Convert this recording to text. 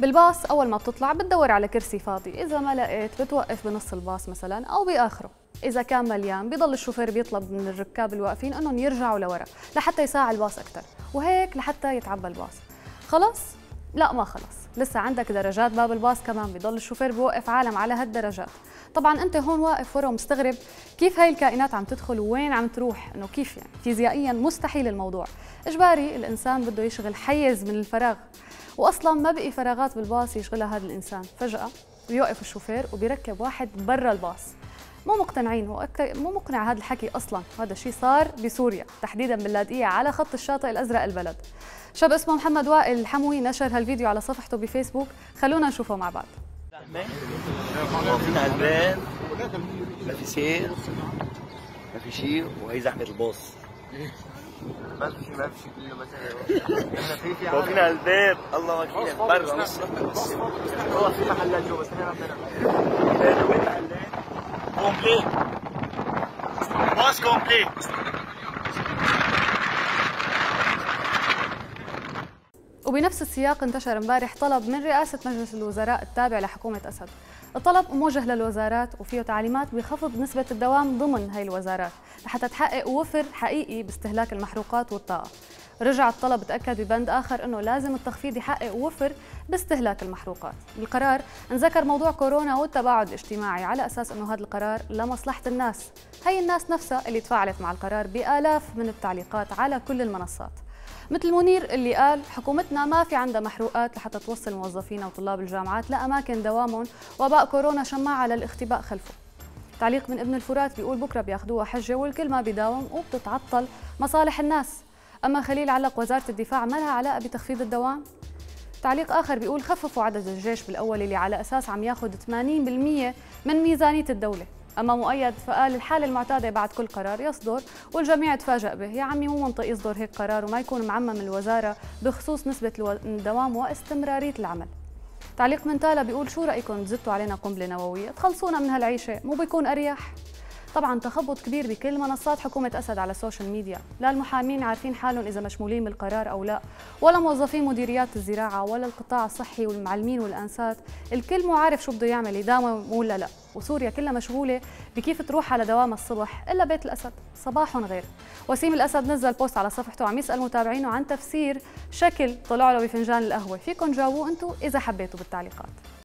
بالباص أول ما بتطلع بتدور على كرسي فاضي، إذا ما لقيت بتوقف بنص الباص مثلا أو بآخره، إذا كان مليان بيضل الشوفير بيطلب من الركاب الواقفين إنهم يرجعوا لورا لحتى يساع الباص أكثر، وهيك لحتى يتعبى الباص. خلص؟ لا ما خلص، لسه عندك درجات باب الباص كمان بيضل الشوفير بيوقف عالم على هالدرجات. طبعا أنت هون واقف ورا ومستغرب كيف هاي الكائنات عم تدخل وين عم تروح، إنه كيف يعني فيزيائيا مستحيل الموضوع، إجباري الإنسان بده يشغل حيز من الفراغ، واصلا ما بقي فراغات بالباص يشغلها هذا الانسان، فجأة بيوقف الشوفير وبيركب واحد برا الباص. مو مقتنعين مو مقنع هذا الحكي اصلا، هذا الشيء صار بسوريا، تحديدا باللاذقية على خط الشاطئ الازرق البلد. شاب اسمه محمد وائل الحموي نشر هالفيديو على صفحته بفيسبوك، خلونا نشوفه مع بعض. ما في سير، ما في شيء، وهي زحمة الباص. ما في كله مثلا هو فينا الباب الله وكيل برا نص والله في محلات جوا بس احنا كومبليت باص كومبليت. وبنفس السياق انتشر امبارح طلب من رئاسة مجلس الوزراء التابع لحكومة اسد، الطلب موجه للوزارات وفيه تعليمات بخفض نسبة الدوام ضمن هاي الوزارات لحتى تحقق وفر حقيقي باستهلاك المحروقات والطاقة. رجع الطلب تأكد ببند آخر أنه لازم التخفيض يحقق وفر باستهلاك المحروقات. بالقرار انذكر موضوع كورونا والتباعد الاجتماعي على أساس أنه هذا القرار لمصلحة الناس، هاي الناس نفسها اللي تفاعلت مع القرار بآلاف من التعليقات على كل المنصات، مثل منير اللي قال حكومتنا ما في عندها محروقات لحتى توصل موظفينا وطلاب الجامعات لأماكن دوامهم، وباء كورونا شماعة للاختباء خلفه. تعليق من ابن الفرات بيقول بكرة بياخدوها حجة والكل ما بيداوم وبتتعطل مصالح الناس. أما خليل علق وزارة الدفاع ما لها علاقة بتخفيض الدوام. تعليق آخر بيقول خففوا عدد الجيش بالأول اللي على أساس عم ياخد 80% من ميزانية الدولة. أما مؤيد فقال الحالة المعتادة بعد كل قرار يصدر والجميع تفاجأ به، يا عمي مو منطقي يصدر هيك قرار وما يكون معمم الوزارة بخصوص نسبة الدوام واستمرارية العمل. تعليق من تالا بيقول شو رأيكم تزتوا علينا قنبلة نووية تخلصونا من هالعيشة مو بيكون أريح؟ طبعا تخبط كبير بكل منصات حكومة أسد على السوشيال ميديا، لا المحامين عارفين حالهم إذا مشمولين بالقرار أو لا، ولا موظفين مديريات الزراعة ولا القطاع الصحي والمعلمين والأنسات، الكل مو عارف شو بده يعمل يداوم ولا لا، وسوريا كلها مشغولة بكيف تروح على دوام الصبح، إلا بيت الأسد صباح غير. وسيم الاسد نزل بوست على صفحته عم يسأل متابعينه عن تفسير شكل طلع له بفنجان القهوة، فيكم جاوبوه أنتم إذا حبيتوا بالتعليقات.